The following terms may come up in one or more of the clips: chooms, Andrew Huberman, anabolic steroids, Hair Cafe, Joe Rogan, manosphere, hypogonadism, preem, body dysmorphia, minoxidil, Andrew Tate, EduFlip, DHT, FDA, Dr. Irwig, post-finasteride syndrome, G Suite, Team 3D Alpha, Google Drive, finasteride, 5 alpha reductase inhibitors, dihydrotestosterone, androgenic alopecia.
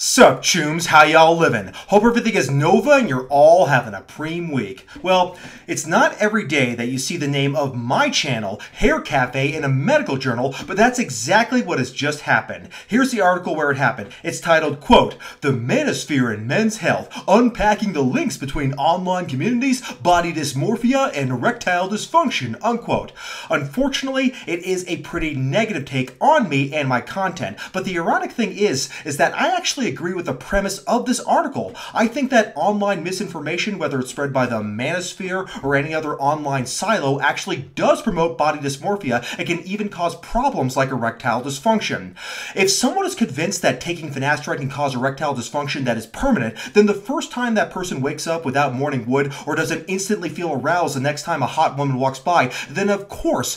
Sup, chooms, how y'all livin'? Hope everything is nova and you're all having a preem week. Well, it's not every day that you see the name of my channel, Hair Cafe, in a medical journal, but that's exactly what has just happened. Here's the article where it happened. It's titled, quote, "The Manosphere in Men's Health, Unpacking the Links Between Online Communities, Body Dysmorphia, and Erectile Dysfunction," unquote. Unfortunately, it is a pretty negative take on me and my content, but the ironic thing is that I actually agree with the premise of this article. I think that online misinformation, whether it's spread by the manosphere or any other online silo, actually does promote body dysmorphia and can even cause problems like erectile dysfunction. If someone is convinced that taking finasteride can cause erectile dysfunction that is permanent, then the first time that person wakes up without morning wood or doesn't instantly feel aroused the next time a hot woman walks by, then of course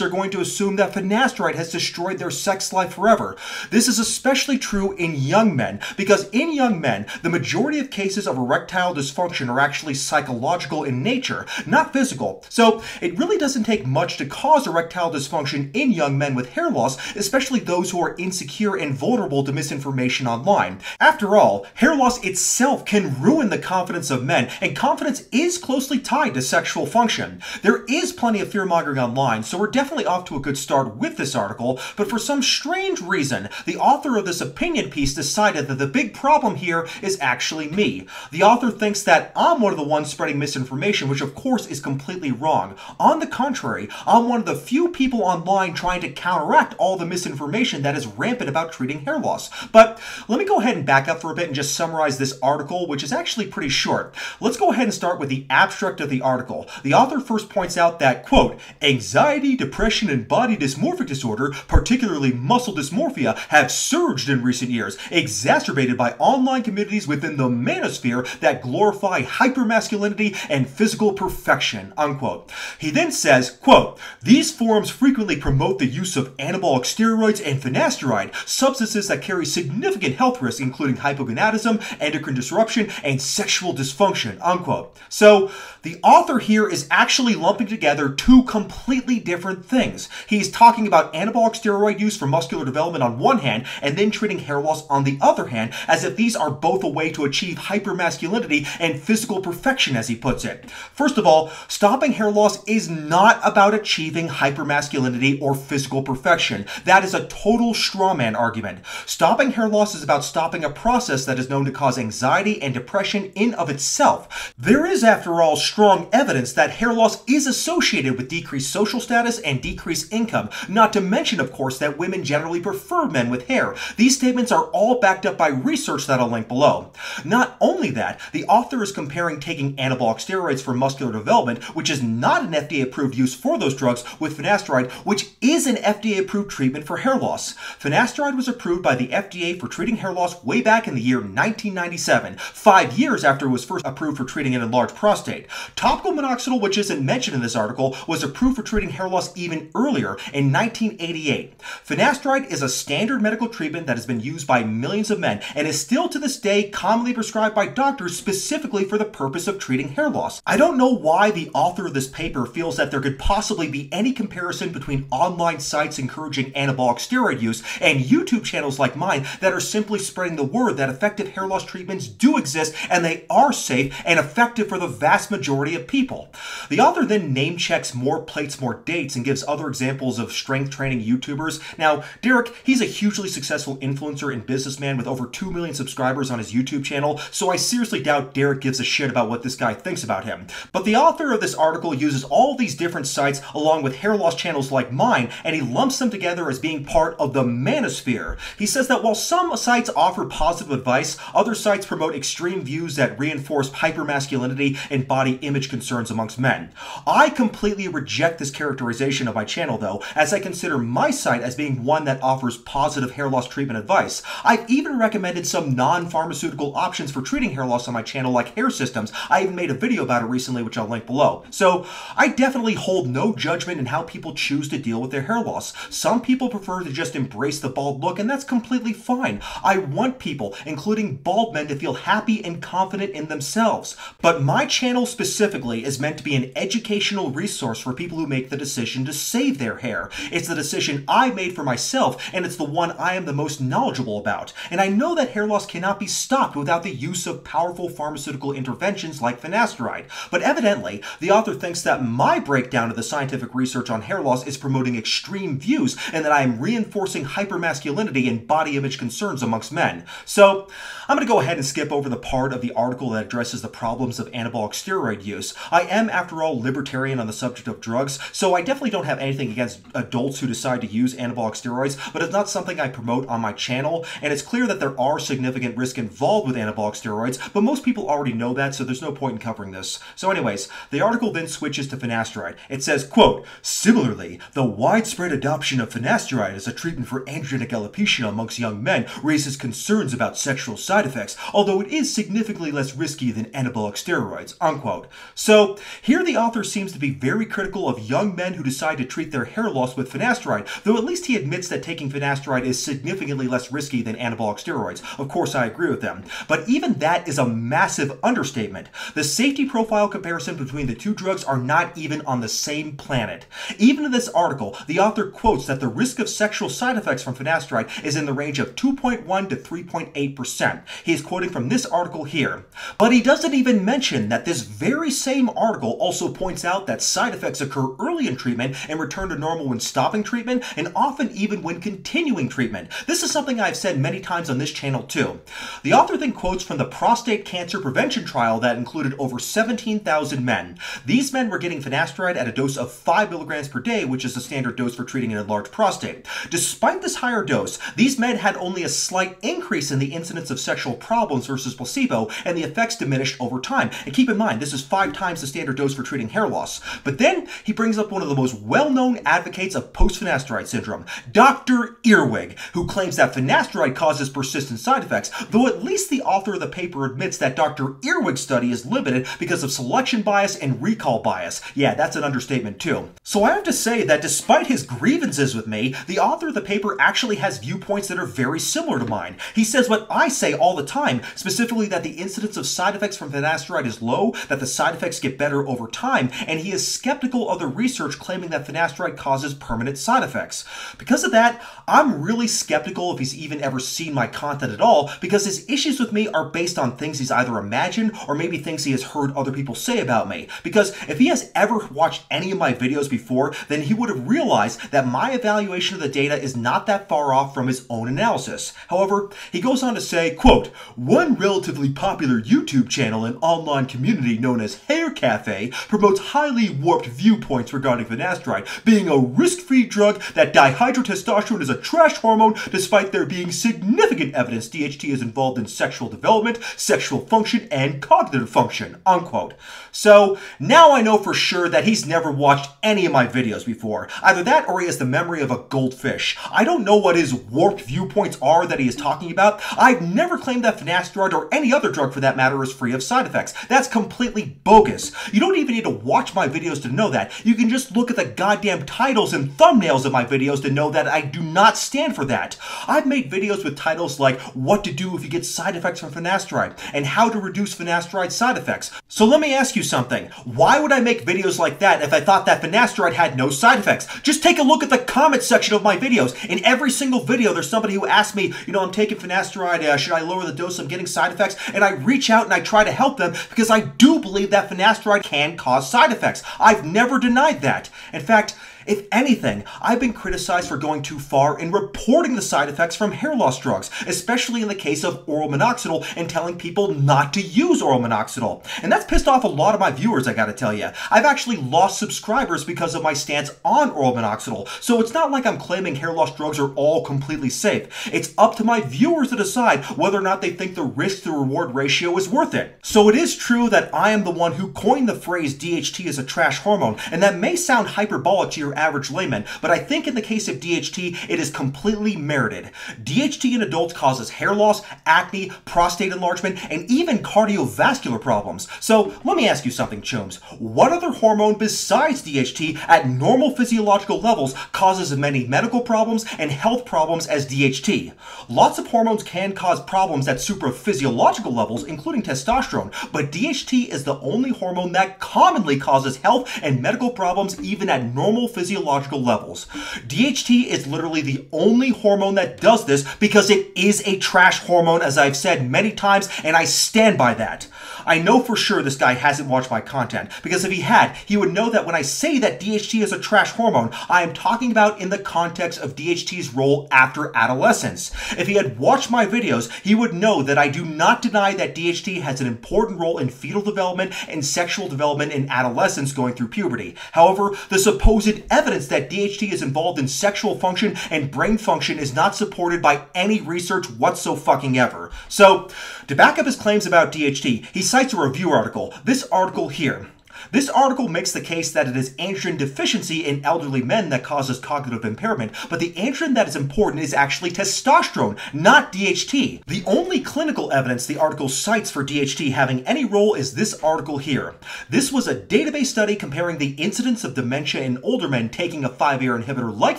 they're going to assume that finasteride has destroyed their sex life forever. This is especially true in young men, because in young men, the majority of cases of erectile dysfunction are actually psychological in nature, not physical. So it really doesn't take much to cause erectile dysfunction in young men with hair loss, especially those who are insecure and vulnerable to misinformation online. After all, hair loss itself can ruin the confidence of men, and confidence is closely tied to sexual function. There is plenty of fear-mongering online, so we're definitely off to a good start with this article, but for some strange reason, the author of this opinion piece decided that the big problem here is actually me. The author thinks that I'm one of the ones spreading misinformation, which of course is completely wrong. On the contrary, I'm one of the few people online trying to counteract all the misinformation that is rampant about treating hair loss. But let me go ahead and back up for a bit and just summarize this article, which is actually pretty short. Let's go ahead and start with the abstract of the article. The author first points out that, quote, "Anxiety, depression, and body dysmorphic disorder, particularly muscle dysmorphia, have surged in recent years, exacerbated by online communities within the manosphere that glorify hypermasculinity and physical perfection," unquote. He then says, quote, "These forums frequently promote the use of anabolic steroids and finasteride, substances that carry significant health risks, including hypogonadism, endocrine disruption, and sexual dysfunction," unquote. So the author here is actually lumping together two completely different things. He's talking about anabolic steroid use for muscular development on one hand, and then treating hair loss on the other hand, as if these are both a way to achieve hypermasculinity and physical perfection, as he puts it. First of all, stopping hair loss is not about achieving hypermasculinity or physical perfection. That is a total strawman argument. Stopping hair loss is about stopping a process that is known to cause anxiety and depression in of itself. There is, after all, strong evidence that hair loss is associated with decreased social status and decreased income, not to mention, of course, that women generally prefer men with hair. These statements are all backed up by research that I'll link below. Not only that, the author is comparing taking anabolic steroids for muscular development, which is not an FDA-approved use for those drugs, with finasteride, which is an FDA-approved treatment for hair loss. Finasteride was approved by the FDA for treating hair loss way back in the year 1997, 5 years after it was first approved for treating an enlarged prostate. Topical minoxidil, which isn't mentioned in this article, was approved for treating hair loss even earlier, in 1988. Finasteride is a standard medical treatment that has been used by millions of men and is still to this day commonly prescribed by doctors specifically for the purpose of treating hair loss. I don't know why the author of this paper feels that there could possibly be any comparison between online sites encouraging anabolic steroid use and YouTube channels like mine that are simply spreading the word that effective hair loss treatments do exist and they are safe and effective for the vast majority of people. The author then name checks more plates, more dates, and gives other examples of strength training YouTubers. Now, Derek, he's a hugely successful influencer and businessman with over 2 million subscribers on his YouTube channel, so I seriously doubt Derek gives a shit about what this guy thinks about him. But the author of this article uses all these different sites along with hair loss channels like mine, and he lumps them together as being part of the manosphere. He says that while some sites offer positive advice, other sites promote extreme views that reinforce hypermasculinity and body image concerns amongst men. I completely reject this characterization of my channel, though, as I consider my site as being one that offers positive hair loss treatment advice. I've even recommended some non-pharmaceutical options for treating hair loss on my channel, like hair systems. I even made a video about it recently, which I'll link below. So I definitely hold no judgment in how people choose to deal with their hair loss. Some people prefer to just embrace the bald look, and that's completely fine. I want people, including bald men, to feel happy and confident in themselves. But my channel specifically is meant to be an educational resource for people who make the decision to save their hair. It's the decision I made for myself, and it's the one I am the most knowledgeable about. out. And I know that hair loss cannot be stopped without the use of powerful pharmaceutical interventions like finasteride, but evidently, the author thinks that my breakdown of the scientific research on hair loss is promoting extreme views and that I am reinforcing hypermasculinity and body image concerns amongst men. So, I'm going to go ahead and skip over the part of the article that addresses the problems of anabolic steroid use. I am, after all, libertarian on the subject of drugs, so I definitely don't have anything against adults who decide to use anabolic steroids, but it's not something I promote on my channel, and it's clear that there are significant risks involved with anabolic steroids, but most people already know that, so there's no point in covering this. So anyways, the article then switches to finasteride. It says, quote, similarly, the widespread adoption of finasteride as a treatment for androgenic alopecia amongst young men raises concerns about sexual side effects, although it is significantly less risky than anabolic steroids, unquote. So here the author seems to be very critical of young men who decide to treat their hair loss with finasteride, though at least he admits that taking finasteride is significantly less risky than anabolic steroids. Of course, I agree with them, but even that is a massive understatement. The safety profile comparison between the two drugs are not even on the same planet. Even in this article, the author quotes that the risk of sexual side effects from finasteride is in the range of 2.1 to 3.8%. He is quoting from this article here, but he doesn't even mention that this very same article also points out that side effects occur early in treatment and return to normal when stopping treatment, and often even when continuing treatment. This is something I've said many times on this channel too. The author then quotes from the prostate cancer prevention trial that included over 17,000 men. These men were getting finasteride at a dose of 5 mg/day, which is the standard dose for treating an enlarged prostate. Despite this higher dose, these men had only a slight increase in the incidence of sexual problems versus placebo, and the effects diminished over time. And keep in mind, this is 5 times the standard dose for treating hair loss. But then he brings up one of the most well-known advocates of post-finasteride syndrome, Dr. Irwig, who claims that finasteride causes persistent side effects, though at least the author of the paper admits that Dr. Irwig's study is limited because of selection bias and recall bias. Yeah, that's an understatement too. So I have to say that despite his grievances with me, the author of the paper actually has viewpoints that are very similar to mine. He says what I say all the time, specifically that the incidence of side effects from finasteride is low, that the side effects get better over time, and he is skeptical of the research claiming that finasteride causes permanent side effects. Because of that, I'm really skeptical if he's even ever seen my content at all, because his issues with me are based on things he's either imagined or maybe things he has heard other people say about me. Because if he has ever watched any of my videos before, then he would have realized that my evaluation of the data is not that far off from his own analysis. However, he goes on to say, quote, one relatively popular YouTube channel and online community known as Hair Cafe promotes highly warped viewpoints regarding finasteride being a risk-free drug, that dihydrotestosterone is a trash hormone despite there being significant evidence DHT is involved in sexual development, sexual function, and cognitive function, unquote. So now I know for sure that he's never watched any of my videos before. Either that or he has the memory of a goldfish. I don't know what his warped viewpoints are that he is talking about. I've never claimed that finasteride or any other drug for that matter is free of side effects. That's completely bogus. You don't even need to watch my videos to know that. You can just look at the goddamn titles and thumbnails of my videos to know that I do not stand for that. I've made videos with titles like what to do if you get side effects from finasteride and how to reduce finasteride side effects. So let me ask you something. Why would I make videos like that if I thought that finasteride had no side effects? Just take a look at the comment section of my videos. In every single video, there's somebody who asks me, you know, I'm taking finasteride, should I lower the dose? I'm getting side effects. And I reach out and I try to help them because I do believe that finasteride can cause side effects. I've never denied that. In fact, if anything, I've been criticized for going too far in reporting the side effects from hair loss drugs, especially in the case of oral minoxidil and telling people not to use oral minoxidil. And that's pissed off a lot of my viewers, I gotta tell you. I've actually lost subscribers because of my stance on oral minoxidil, so it's not like I'm claiming hair loss drugs are all completely safe. It's up to my viewers to decide whether or not they think the risk to reward ratio is worth it. So it is true that I am the one who coined the phrase DHT is a trash hormone, and that may sound hyperbolic to your average layman, but I think in the case of DHT, it is completely merited. DHT in adults causes hair loss, acne, prostate enlargement, and even cardiovascular problems. So let me ask you something, chums. What other hormone besides DHT at normal physiological levels causes as many medical problems and health problems as DHT? Lots of hormones can cause problems at supraphysiological levels, including testosterone, but DHT is the only hormone that commonly causes health and medical problems even at normal physiological physiological levels. DHT is literally the only hormone that does this because it is a trash hormone, as I've said many times, and I stand by that. I know for sure this guy hasn't watched my content, because if he had, he would know that when I say that DHT is a trash hormone, I am talking about in the context of DHT's role after adolescence. If he had watched my videos, he would know that I do not deny that DHT has an important role in fetal development and sexual development in adolescents going through puberty. However, the supposed evidence that DHT is involved in sexual function and brain function is not supported by any research whatsoever. So, to back up his claims about DHT, he cites a review article, this article here. This article makes the case that it is androgen deficiency in elderly men that causes cognitive impairment, but the androgen that is important is actually testosterone, not DHT. The only clinical evidence the article cites for DHT having any role is this article here. This was a database study comparing the incidence of dementia in older men taking a 5-AR inhibitor like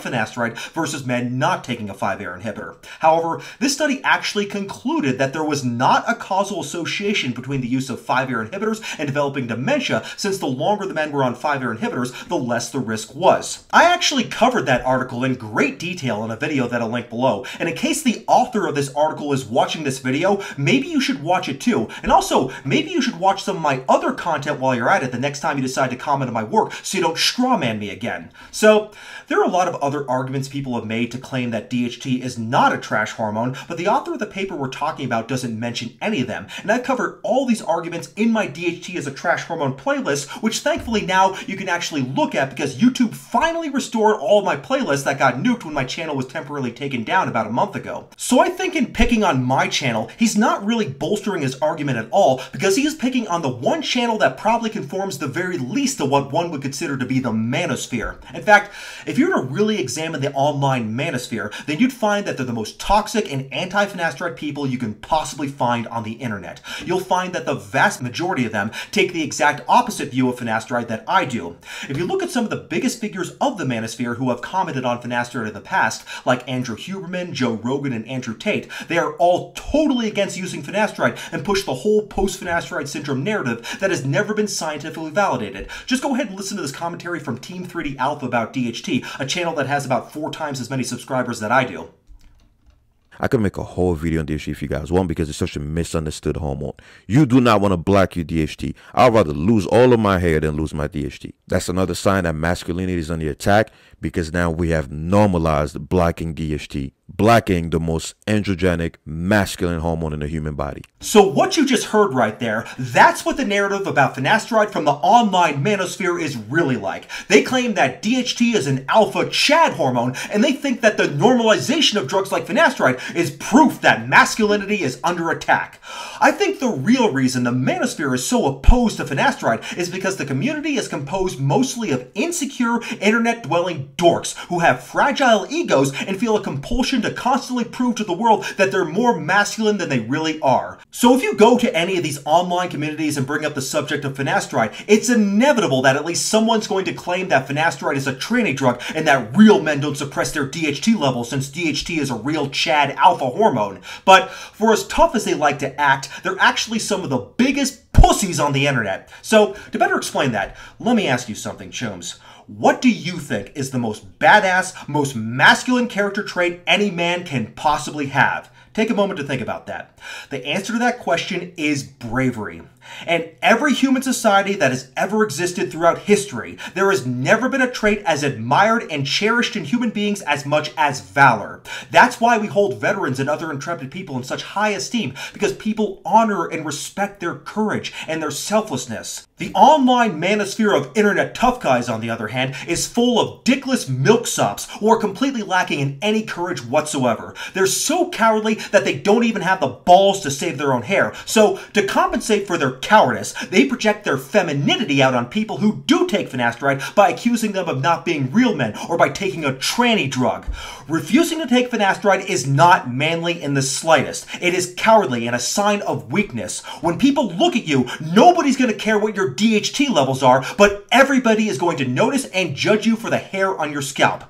finasteride versus men not taking a 5-AR inhibitor. However, this study actually concluded that there was not a causal association between the use of 5-AR inhibitors and developing dementia, since the longer the men were on 5-AR inhibitors, the less the risk was. I actually covered that article in great detail in a video that I'll link below, and in case the author of this article is watching this video, maybe you should watch it too, and also, maybe you should watch some of my other content while you're at it the next time you decide to comment on my work, so you don't strawman me again. So, there are a lot of other arguments people have made to claim that DHT is not a trash hormone, but the author of the paper we're talking about doesn't mention any of them, and I covered all these arguments in my DHT is a trash hormone playlist, which thankfully now you can actually look at because YouTube finally restored all of my playlists that got nuked when my channel was temporarily taken down about a month ago. So I think in picking on my channel, he's not really bolstering his argument at all because he is picking on the one channel that probably conforms the very least to what one would consider to be the manosphere. In fact, if you were to really examine the online manosphere, then you'd find that they're the most toxic and anti-finasteride people you can possibly find on the internet. You'll find that the vast majority of them take the exact opposite view of finasteride that I do. If you look at some of the biggest figures of the manosphere who have commented on finasteride in the past, like Andrew Huberman, Joe Rogan, and Andrew Tate, they are all totally against using finasteride and push the whole post-finasteride syndrome narrative that has never been scientifically validated. Just go ahead and listen to this commentary from Team 3D Alpha about DHT, a channel that has about 4 times as many subscribers that I do. I could make a whole video on DHT if you guys want because it's such a misunderstood hormone. You do not want to black your DHT. I'd rather lose all of my hair than lose my DHT. That's another sign that masculinity is under attack because now we have normalized blacking DHT. Blacking the most androgenic masculine hormone in the human body. So what you just heard right there, that's what the narrative about finasteride from the online manosphere is really like. They claim that DHT is an alpha Chad hormone, and they think that the normalization of drugs like finasteride is proof that masculinity is under attack. I think the real reason the manosphere is so opposed to finasteride is because the community is composed mostly of insecure, internet-dwelling dorks who have fragile egos and feel a compulsion to constantly prove to the world that they're more masculine than they really are. So if you go to any of these online communities and bring up the subject of finasteride, it's inevitable that at least someone's going to claim that finasteride is a tranny drug and that real men don't suppress their DHT levels since DHT is a real Chad alpha hormone. But for as tough as they like to act, they're actually some of the biggest pussies on the internet. So to better explain that, let me ask you something, chums. What do you think is the most badass, most masculine character trait any man can possibly have? Take a moment to think about that. The answer to that question is bravery. And every human society that has ever existed throughout history, there has never been a trait as admired and cherished in human beings as much as valor. That's why we hold veterans and other intrepid people in such high esteem, because people honor and respect their courage and their selflessness. The online manosphere of internet tough guys, on the other hand, is full of dickless milksops who are completely lacking in any courage whatsoever. They're so cowardly that they don't even have the balls to save their own hair. So, to compensate for their cowardice, they project their femininity out on people who do take finasteride by accusing them of not being real men or by taking a tranny drug. Refusing to take finasteride is not manly in the slightest. It is cowardly and a sign of weakness. When people look at you, nobody's going to care what your DHT levels are, but everybody is going to notice and judge you for the hair on your scalp.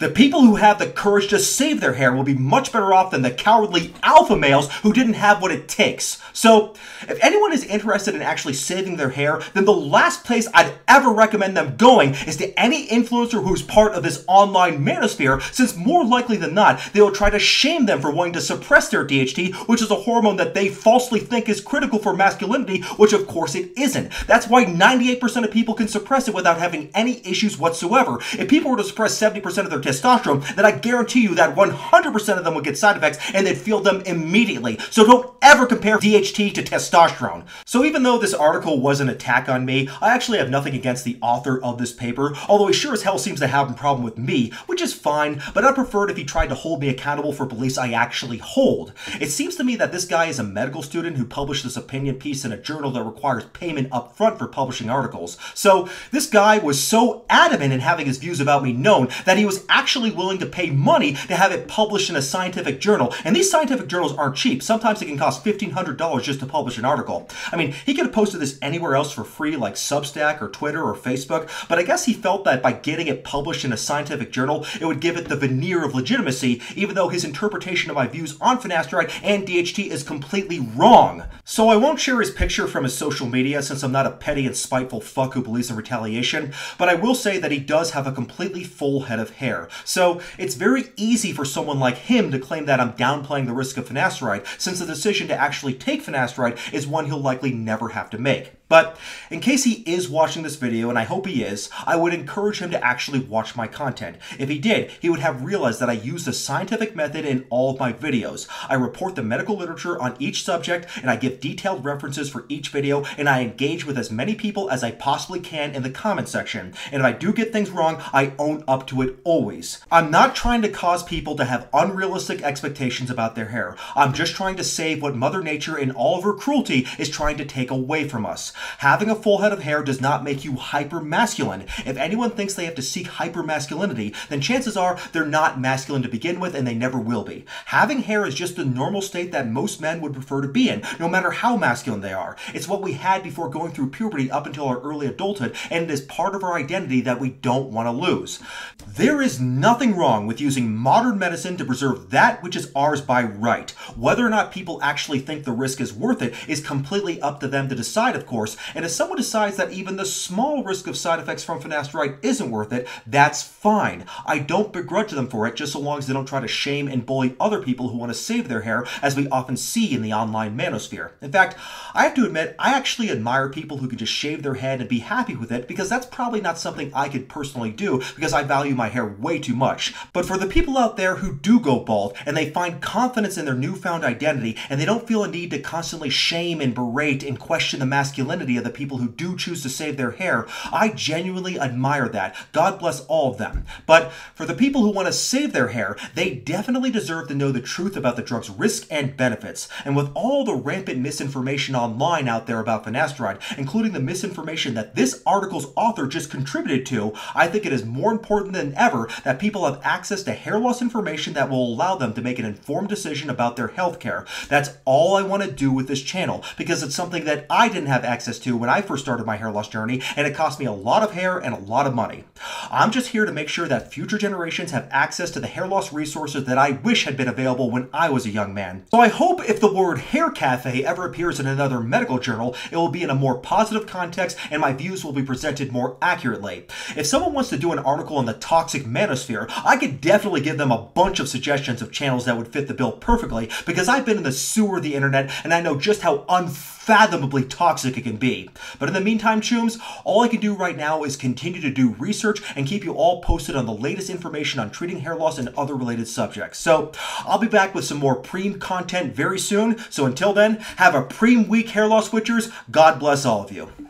The people who have the courage to save their hair will be much better off than the cowardly alpha males who didn't have what it takes. So, if anyone is interested interested in actually saving their hair, then the last place I'd ever recommend them going is to any influencer who's part of this online manosphere, since more likely than not, they will try to shame them for wanting to suppress their DHT, which is a hormone that they falsely think is critical for masculinity, which of course it isn't. That's why 98% of people can suppress it without having any issues whatsoever. If people were to suppress 70% of their testosterone, then I guarantee you that 100% of them would get side effects and they'd feel them immediately. So don't ever compare DHT to testosterone. So even though this article was an attack on me, I actually have nothing against the author of this paper, although he sure as hell seems to have a problem with me, which is fine, but I'd prefer it if he tried to hold me accountable for beliefs I actually hold. It seems to me that this guy is a medical student who published this opinion piece in a journal that requires payment up front for publishing articles. So this guy was so adamant in having his views about me known that he was actually willing to pay money to have it published in a scientific journal, and these scientific journals aren't cheap. Sometimes it can cost $1,500 just to publish an article. I mean, he could have posted this anywhere else for free, like Substack or Twitter or Facebook, but I guess he felt that by getting it published in a scientific journal, it would give it the veneer of legitimacy, even though his interpretation of my views on finasteride and DHT is completely wrong. So I won't share his picture from his social media since I'm not a petty and spiteful fuck who believes in retaliation, but I will say that he does have a completely full head of hair. So it's very easy for someone like him to claim that I'm downplaying the risk of finasteride, since the decision to actually take finasteride is one he'll likely never have to make. But in case he is watching this video, and I hope he is, I would encourage him to actually watch my content. If he did, he would have realized that I use the scientific method in all of my videos. I report the medical literature on each subject, and I give detailed references for each video, and I engage with as many people as I possibly can in the comment section. And if I do get things wrong, I own up to it always. I'm not trying to cause people to have unrealistic expectations about their hair. I'm just trying to save what Mother Nature and all of her cruelty is trying to take away from us. Having a full head of hair does not make you hyper-masculine. If anyone thinks they have to seek hyper-masculinity, then chances are they're not masculine to begin with and they never will be. Having hair is just the normal state that most men would prefer to be in, no matter how masculine they are. It's what we had before going through puberty up until our early adulthood, and it is part of our identity that we don't want to lose. There is nothing wrong with using modern medicine to preserve that which is ours by right. Whether or not people actually think the risk is worth it is completely up to them to decide, of course. And if someone decides that even the small risk of side effects from finasteride isn't worth it, that's fine. I don't begrudge them for it, just so long as they don't try to shame and bully other people who want to save their hair, as we often see in the online manosphere. In fact, I have to admit, I actually admire people who can just shave their head and be happy with it, because that's probably not something I could personally do, because I value my hair way too much. But for the people out there who do go bald, and they find confidence in their newfound identity, and they don't feel a need to constantly shame and berate and question the masculinity of the people who do choose to save their hair, I genuinely admire that. God bless all of them. But for the people who want to save their hair, they definitely deserve to know the truth about the drug's risk and benefits. And with all the rampant misinformation online out there about finasteride, including the misinformation that this article's author just contributed to, I think it is more important than ever that people have access to hair loss information that will allow them to make an informed decision about their health care. That's all I want to do with this channel, because it's something that I didn't have access to when I first started my hair loss journey, and it cost me a lot of hair and a lot of money. I'm just here to make sure that future generations have access to the hair loss resources that I wish had been available when I was a young man. So I hope if the word Hair Cafe ever appears in another medical journal, it will be in a more positive context and my views will be presented more accurately. If someone wants to do an article on the toxic manosphere, I could definitely give them a bunch of suggestions of channels that would fit the bill perfectly, because I've been in the sewer of the internet and I know just how unfathomably toxic it can be. But in the meantime, chooms, all I can do right now is continue to do research and keep you all posted on the latest information on treating hair loss and other related subjects. So I'll be back with some more preem content very soon. So until then, have a preem week, hair loss witchers. God bless all of you.